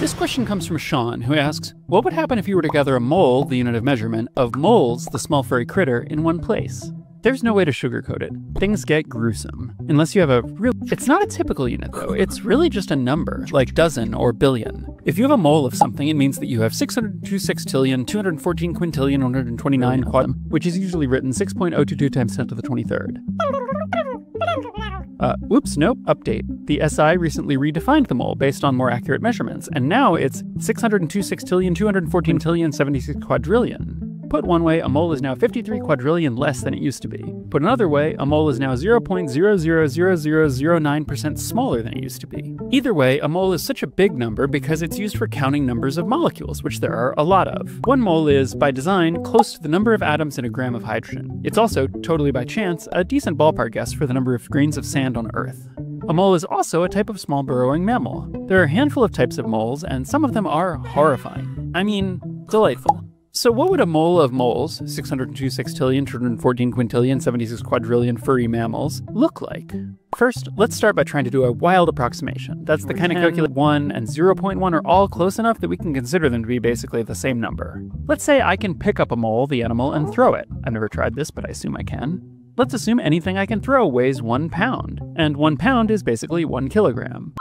This question comes from Sean, who asks, what would happen if you were to gather a mole, the unit of measurement, of moles, the small furry critter, in one place? There's no way to sugarcoat it. Things get gruesome. Unless you have a real... It's not a typical unit, though. It's really just a number, like dozen or billion. If you have a mole of something, it means that you have 602 sextillion, 214 quintillion, 129 quadrillion, which is usually written 6.022 times 10 to the 23rd. Whoops, nope, update. The SI recently redefined the mole based on more accurate measurements, and now it's 602 sextillion, 214 tillion, 76 quadrillion. Put one way, a mole is now 53 quadrillion less than it used to be. Put another way, a mole is now 0.00009% smaller than it used to be. Either way, a mole is such a big number because it's used for counting numbers of molecules, which there are a lot of. One mole is, by design, close to the number of atoms in a gram of hydrogen. It's also, totally by chance, a decent ballpark guess for the number of grains of sand on Earth. A mole is also a type of small burrowing mammal. There are a handful of types of moles, and some of them are horrifying. I mean, delightful. So what would a mole of moles, 602 sextillion, 214 quintillion, 76 quadrillion furry mammals, look like? First, let's start by trying to do a wild approximation. That's the kind of calculate 1 and 0.1 are all close enough that we can consider them to be basically the same number. Let's say I can pick up a mole, the animal, and throw it. I've never tried this, but I assume I can. Let's assume anything I can throw weighs 1 pound, and 1 pound is basically 1 kilogram.